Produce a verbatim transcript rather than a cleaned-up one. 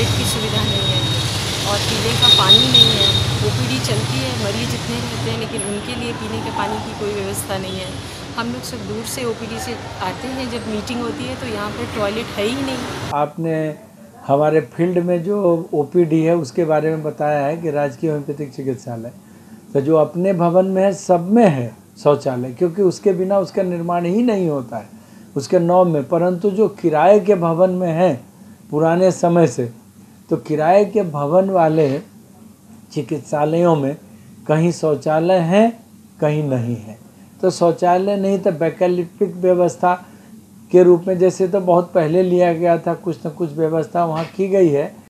Toilet की सुविधा नहीं है और पीने का पानी नहीं है। ओपीडी चलती है, मरीज इतने रहते हैं लेकिन उनके लिए पीने के पानी की कोई व्यवस्था नहीं है। हम लोग सब दूर से ओपीडी से आते हैं, जब मीटिंग होती है तो यहाँ पर टॉयलेट है ही नहीं। आपने हमारे फील्ड में जो ओपीडी है उसके बारे में बताया है कि राजकीय होम्योपैथिक चिकित्सालय तो जो अपने भवन में है सब में है शौचालय, क्योंकि उसके बिना उसका निर्माण ही नहीं होता है उसके नौ में। परंतु जो किराए के भवन में है पुराने समय से, तो किराए के भवन वाले चिकित्सालयों में कहीं शौचालय हैं कहीं नहीं है। तो शौचालय नहीं तो वैकल्पिक व्यवस्था के रूप में, जैसे तो बहुत पहले लिया गया था, कुछ न कुछ व्यवस्था वहाँ की गई है।